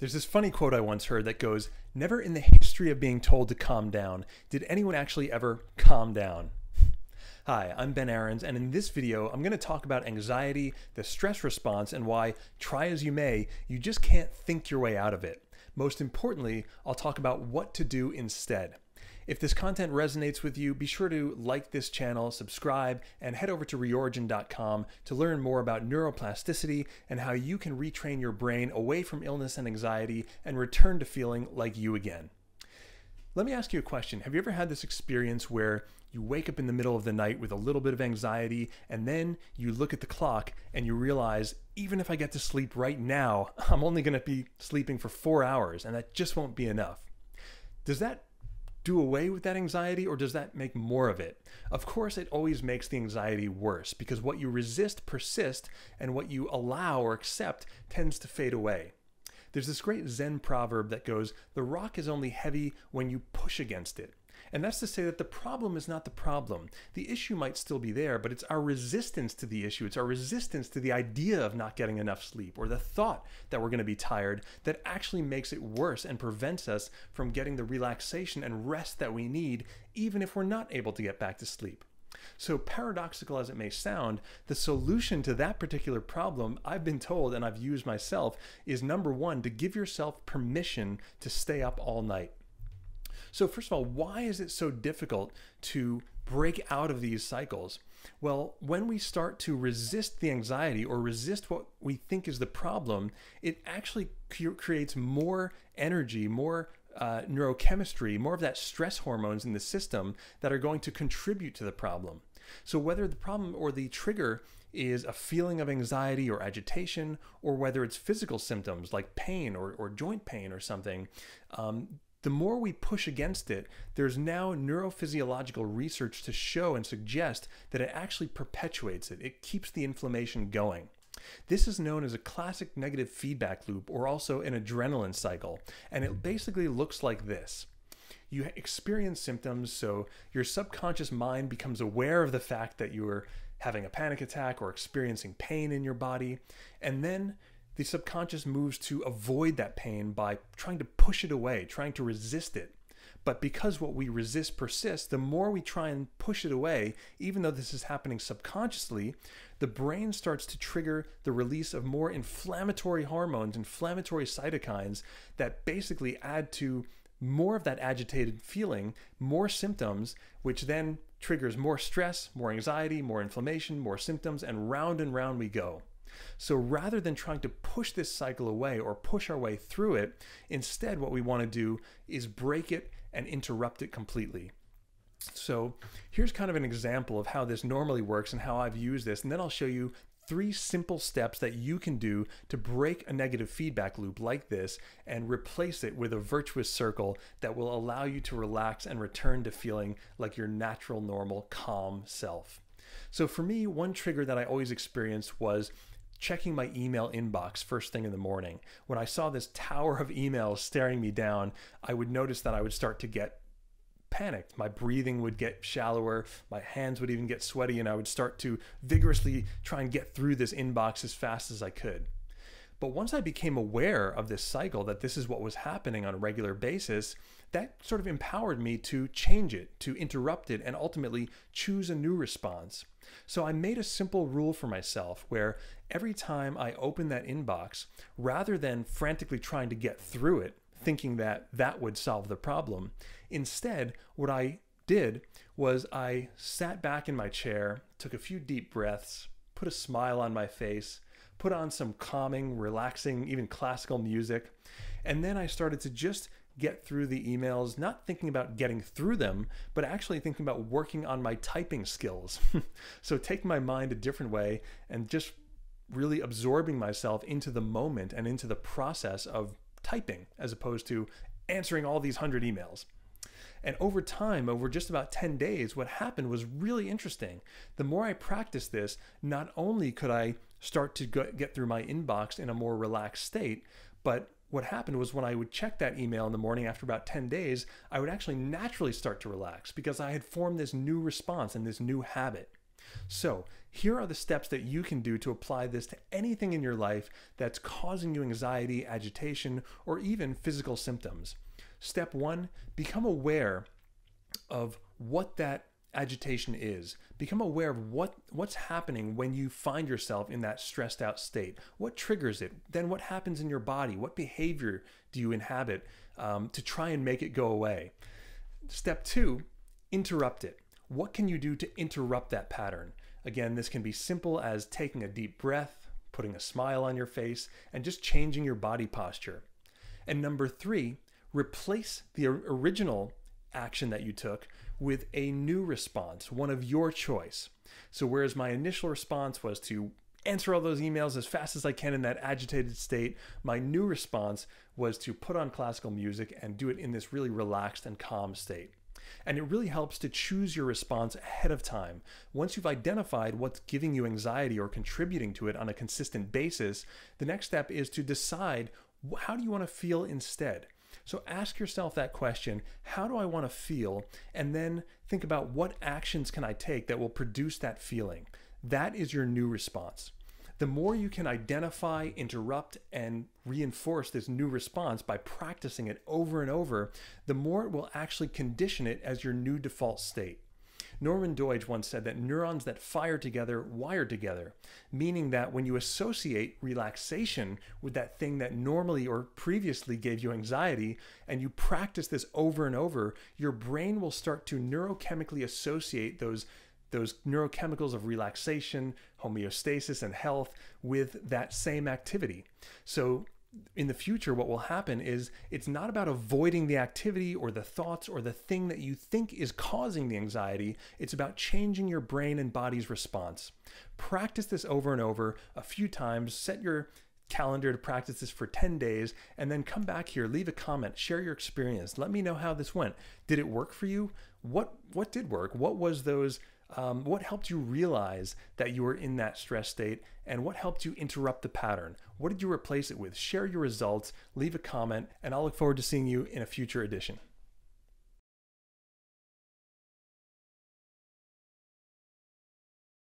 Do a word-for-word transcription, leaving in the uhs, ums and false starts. There's this funny quote I once heard that goes, "Never in the history of being told to calm down did anyone actually ever calm down." Hi, I'm Ben Ahrens, and in this video, I'm going to talk about anxiety, the stress response, and why, try as you may, you just can't think your way out of it. Most importantly, I'll talk about what to do instead. If this content resonates with you, be sure to like this channel, subscribe, and head over to reorigin dot com to learn more about neuroplasticity and how you can retrain your brain away from illness and anxiety and return to feeling like you again. Let me ask you a question. Have you ever had this experience where you wake up in the middle of the night with a little bit of anxiety, and then you look at the clock and you realize, even if I get to sleep right now, I'm only going to be sleeping for four hours, and that just won't be enough? Does that do away with that anxiety, or does that make more of it? Of course, it always makes the anxiety worse, because what you resist persists, and what you allow or accept tends to fade away. There's this great Zen proverb that goes, "The rock is only heavy when you push against it." And that's to say that the problem is not the problem. The issue might still be there, but it's our resistance to the issue. It's our resistance to the idea of not getting enough sleep, or the thought that we're going to be tired, that actually makes it worse and prevents us from getting the relaxation and rest that we need, even if we're not able to get back to sleep. So paradoxical as it may sound, the solution to that particular problem, I've been told and I've used myself, is number one, to give yourself permission to stay up all night. So first of all, why is it so difficult to break out of these cycles? Well, when we start to resist the anxiety or resist what we think is the problem, it actually creates more energy, more uh, neurochemistry, more of that stress hormones in the system that are going to contribute to the problem. So whether the problem or the trigger is a feeling of anxiety or agitation, or whether it's physical symptoms like pain or, or joint pain or something, um, the more we push against it, there's now neurophysiological research to show and suggest that it actually perpetuates it. It keeps the inflammation going. This is known as a classic negative feedback loop, or also an adrenaline cycle, and it basically looks like this. You experience symptoms, so your subconscious mind becomes aware of the fact that you're having a panic attack or experiencing pain in your body, and then the subconscious moves to avoid that pain by trying to push it away, trying to resist it. But because what we resist persists, the more we try and push it away, even though this is happening subconsciously, the brain starts to trigger the release of more inflammatory hormones, inflammatory cytokines that basically add to more of that agitated feeling, more symptoms, which then triggers more stress, more anxiety, more inflammation, more symptoms, and round and round we go. So rather than trying to push this cycle away or push our way through it, instead what we want to do is break it and interrupt it completely. So here's kind of an example of how this normally works and how I've used this, and then I'll show you three simple steps that you can do to break a negative feedback loop like this and replace it with a virtuous circle that will allow you to relax and return to feeling like your natural, normal, calm self. So for me, one trigger that I always experienced was checking my email inbox first thing in the morning. When I saw this tower of emails staring me down, I would notice that I would start to get panicked. My breathing would get shallower, my hands would even get sweaty, and I would start to vigorously try and get through this inbox as fast as I could. But once I became aware of this cycle, that this is what was happening on a regular basis, that sort of empowered me to change it, to interrupt it, and ultimately choose a new response. So I made a simple rule for myself where every time I open that inbox, rather than frantically trying to get through it, thinking that that would solve the problem, instead what I did was I sat back in my chair, took a few deep breaths, put a smile on my face, put on some calming, relaxing, even classical music. And then I started to just get through the emails, not thinking about getting through them, but actually thinking about working on my typing skills. So taking my mind a different way and just really absorbing myself into the moment and into the process of typing, as opposed to answering all these hundred emails. And over time, over just about ten days, what happened was really interesting. The more I practiced this, not only could I start to get through my inbox in a more relaxed state, but what happened was when I would check that email in the morning after about ten days, I would actually naturally start to relax because I had formed this new response and this new habit. So here are the steps that you can do to apply this to anything in your life that's causing you anxiety, agitation, or even physical symptoms. Step one, become aware of what that agitation is. Become aware of what, what's happening when you find yourself in that stressed out state. What triggers it? Then what happens in your body? What behavior do you inhabit um, to try and make it go away? Step two, interrupt it. What can you do to interrupt that pattern? Again, this can be simple as taking a deep breath, putting a smile on your face, and just changing your body posture. And number three, replace the original action that you took with a new response, one of your choice. So whereas my initial response was to answer all those emails as fast as I can in that agitated state, my new response was to put on classical music and do it in this really relaxed and calm state. And it really helps to choose your response ahead of time. Once you've identified what's giving you anxiety or contributing to it on a consistent basis, the next step is to decide, how do you want to feel instead? So ask yourself that question, how do I want to feel? And then think about what actions can I take that will produce that feeling? That is your new response. The more you can identify, interrupt, and reinforce this new response by practicing it over and over, the more it will actually condition it as your new default state. Norman Doidge once said that neurons that fire together wire together, meaning that when you associate relaxation with that thing that normally or previously gave you anxiety, and you practice this over and over, your brain will start to neurochemically associate those those neurochemicals of relaxation, homeostasis, and health with that same activity. So in the future, what will happen is it's not about avoiding the activity or the thoughts or the thing that you think is causing the anxiety. It's about changing your brain and body's response. Practice this over and over a few times. Set your calendar to practice this for ten days, and then come back here, leave a comment, share your experience. Let me know how this went. Did it work for you? What, what did work? What was those Um, what helped you realize that you were in that stress state, and what helped you interrupt the pattern? What did you replace it with? Share your results, leave a comment, and I'll look forward to seeing you in a future edition.